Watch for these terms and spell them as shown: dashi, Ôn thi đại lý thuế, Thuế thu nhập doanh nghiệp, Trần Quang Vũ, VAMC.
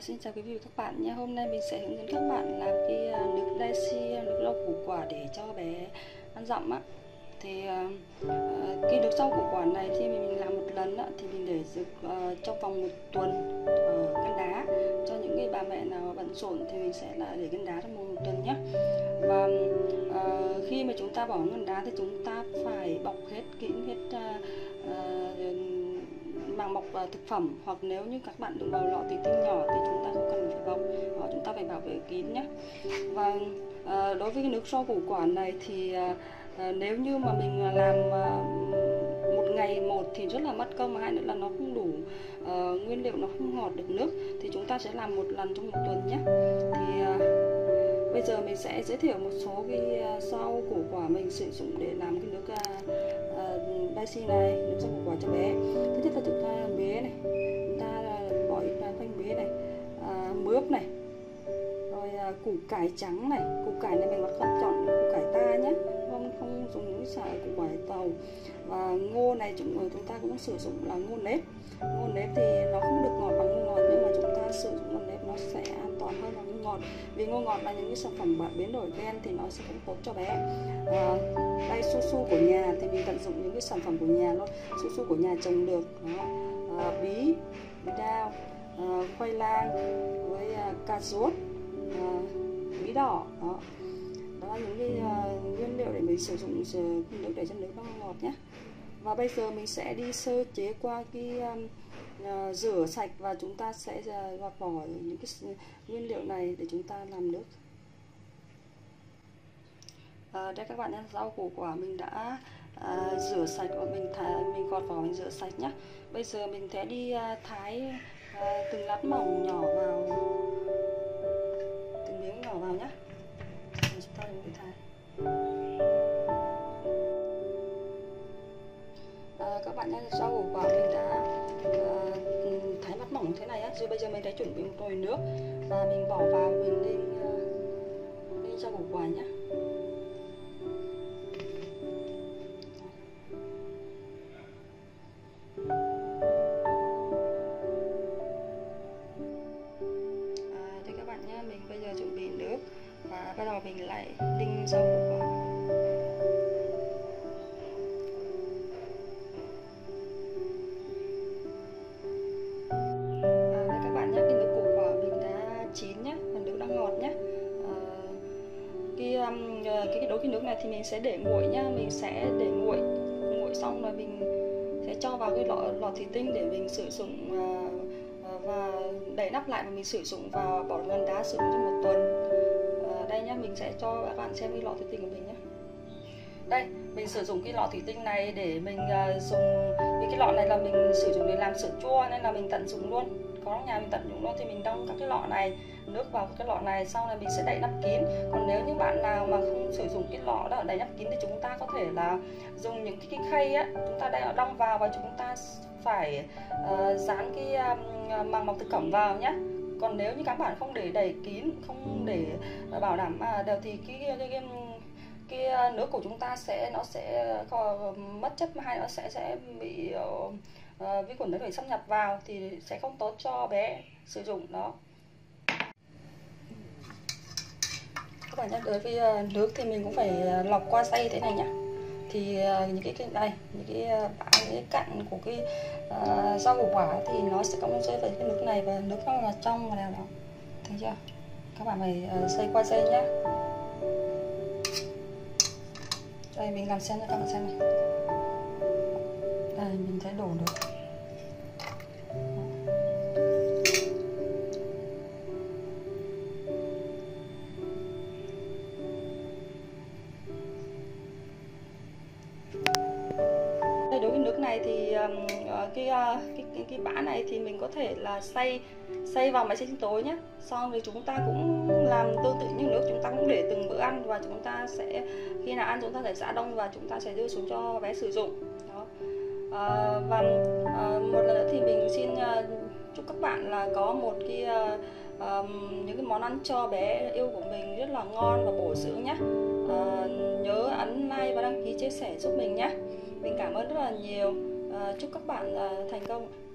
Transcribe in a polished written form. Xin chào quý vị và các bạn nha. Hôm nay mình sẽ hướng dẫn các bạn làm cái nước dashi, nước rau củ quả để cho bé ăn dặm á. Thì cái nước rau củ quả này thì mình làm một lần á, thì mình để giữ trong vòng 1 tuần ở ngăn đá. Cho những người bà mẹ nào bận rộn thì mình sẽ là để ngăn đá trong 1 tuần nhé. Và khi mà chúng ta bỏ ngăn đá thì chúng ta phải bọc hết kỹ, hết bằng bọc thực phẩm, hoặc nếu như các bạn đựng vào lọ thủy tinh nhỏ thì chúng ta không cần phải bọc, hoặc chúng ta phải bảo vệ kín nhé. Và đối với nước rau củ quả này thì nếu như mà mình làm một ngày một thì rất là mất công, mà 2 nữa là nó không đủ nguyên liệu, nó không ngọt được nước, thì chúng ta sẽ làm một lần trong 1 tuần nhé. Thì bây giờ mình sẽ giới thiệu một số cái rau củ quả mình sử dụng để làm cái nước dashi này, nước rau củ quả cho bé. Thứ nhất là chúng ta là mía này, chúng ta bỏ ít khoanh mía này, mướp này, rồi củ cải trắng này. Củ cải này mình vẫn chọn củ cải ta nhé, không dùng những sợi củ cải tàu. Và ngô này chúng ta cũng sử dụng là ngô nếp. Ngô nếp thì nó không được ngọt bằng ngô ngọt, nhưng mà chúng ta sử dụng ngô nếp nó sẽ an toàn hơn là ngô ngọt, vì ngô ngọt là những cái sản phẩm biến đổi gen thì nó sẽ không tốt cho bé. Đây su của nhà thì mình tận dụng những cái sản phẩm của nhà luôn, su của nhà trồng được đó. Bí đao, khoai lang với cà rốt, bí đỏ đó. Đó là những cái nguyên liệu để mình sử dụng nước để cho nước nó ngọt nhé. Và bây giờ mình sẽ đi sơ chế qua cái rửa sạch, và chúng ta sẽ gọt bỏ những cái nguyên liệu này để chúng ta làm nước. Đây các bạn nhé, rau củ quả mình đã rửa sạch và mình gọt vỏ, mình rửa sạch nhé. Bây giờ mình sẽ đi thái từng lát mỏng nhỏ vào, từng miếng nhỏ vào nhé. Chúng ta đừng thái. Các bạn nhé, rau củ quả mình đã thái lát mỏng thế này á. Rồi bây giờ mình đã chuẩn bị một nồi nước và mình bỏ vào, mình ninh rau củ quả nhé. Mình bây giờ chuẩn bị nước và bắt đầu mình lại ninh rau củ quả. Các bạn nhé, cái nước củ quả mình đã chín nhé, và nước đã ngọt nhé. Cái nước này thì mình sẽ để nguội nhá, mình sẽ để nguội xong rồi mình sẽ cho vào cái lọ thủy tinh để mình sử dụng, và đậy nắp lại, và mình sử dụng và bỏ ngăn đá sử dụng trong 1 tuần. Đây nhá, mình sẽ cho các bạn xem cái lọ thủy tinh của mình nhé. Đây, mình sử dụng cái lọ thủy tinh này để mình dùng, những cái lọ này là mình sử dụng để làm sữa chua, nên là mình tận dụng luôn, có nhà mình tận dụng luôn. Thì mình đong các cái lọ này, nước vào cái lọ này, sau này mình sẽ đậy nắp kín. Còn nếu như bạn nào mà không sử dụng cái lọ đó đậy nắp kín thì chúng ta có thể là dùng những cái khay á, chúng ta đong vào, và chúng ta phải dán cái màng bọc thực phẩm vào nhé. Còn nếu như các bạn không để đậy kín, không để bảo đảm đều thì cái nước của chúng ta nó sẽ mất chất, mà hay nó sẽ bị vi khuẩn nó phải xâm nhập vào thì sẽ không tốt cho bé sử dụng đó. Các bạn nhắc tới với nước thì mình cũng phải lọc qua xay thế này nhé. Thì những cái cặn của cái rau củ quả thì nó sẽ không rơi vào cái nước này, và nước nó là trong và nào đó, thấy chưa? Các bạn phải xay qua xay nhé. Đây mình làm xem cho các bạn xem này. Đây mình sẽ đổ được. Đối với nước này thì cái bã này thì mình có thể là xay vào máy xay sinh tố nhé. Xong rồi chúng ta cũng làm tương tự như nước, chúng ta cũng để từng bữa ăn, và chúng ta sẽ khi nào ăn chúng ta sẽ giã đông và chúng ta sẽ đưa xuống cho bé sử dụng đó. Một lần nữa thì mình xin chúc các bạn là có một cái những cái món ăn cho bé yêu của mình rất là ngon và bổ dưỡng nhé. Nhớ ấn like và đăng ký, chia sẻ giúp mình nhé. Mình cảm ơn rất là nhiều. Chúc các bạn thành công.